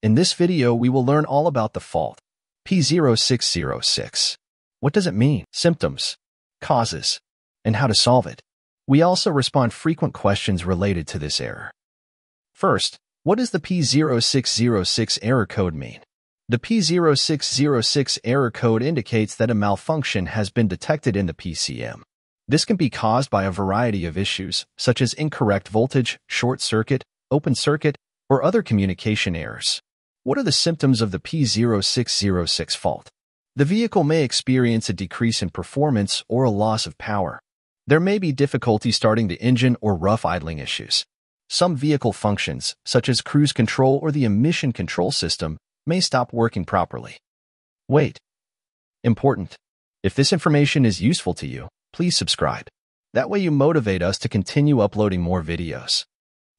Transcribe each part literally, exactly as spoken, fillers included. In this video, we will learn all about the fault P zero six zero six. What does it mean, symptoms, causes, and how to solve it. We also respond frequent questions related to this error. First, what does the P zero six zero six error code mean? The P zero six zero six error code indicates that a malfunction has been detected in the P C M. This can be caused by a variety of issues, such as incorrect voltage, short circuit, open circuit, or other communication errors. What are the symptoms of the P zero six zero six fault? The vehicle may experience a decrease in performance or a loss of power. There may be difficulty starting the engine or rough idling issues. Some vehicle functions, such as cruise control or the emission control system, may stop working properly. Wait. Important. If this information is useful to you, please subscribe. That way you motivate us to continue uploading more videos.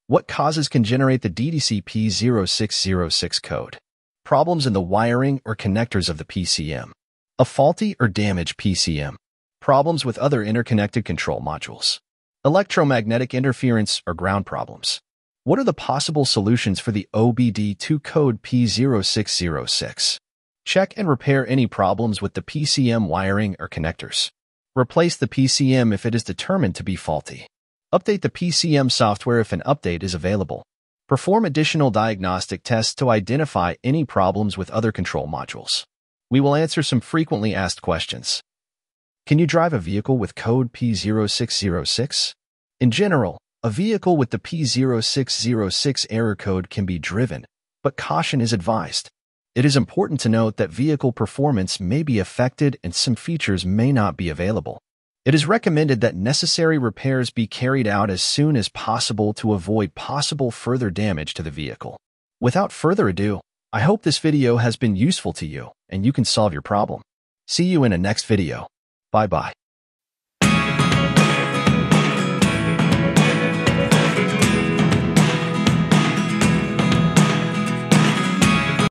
What causes can generate the D T C P zero six zero six code? Problems in the wiring or connectors of the P C M. A faulty or damaged P C M. Problems with other interconnected control modules. Electromagnetic interference or ground problems. What are the possible solutions for the O B D two code P zero six zero six? Check and repair any problems with the P C M wiring or connectors. Replace the P C M if it is determined to be faulty. Update the P C M software if an update is available. Perform additional diagnostic tests to identify any problems with other control modules. We will answer some frequently asked questions. Can you drive a vehicle with code P zero six zero six? In general, a vehicle with the P zero six zero six error code can be driven, but caution is advised. It is important to note that vehicle performance may be affected and some features may not be available. It is recommended that necessary repairs be carried out as soon as possible to avoid possible further damage to the vehicle. Without further ado, I hope this video has been useful to you and you can solve your problem. See you in the next video. Bye-bye.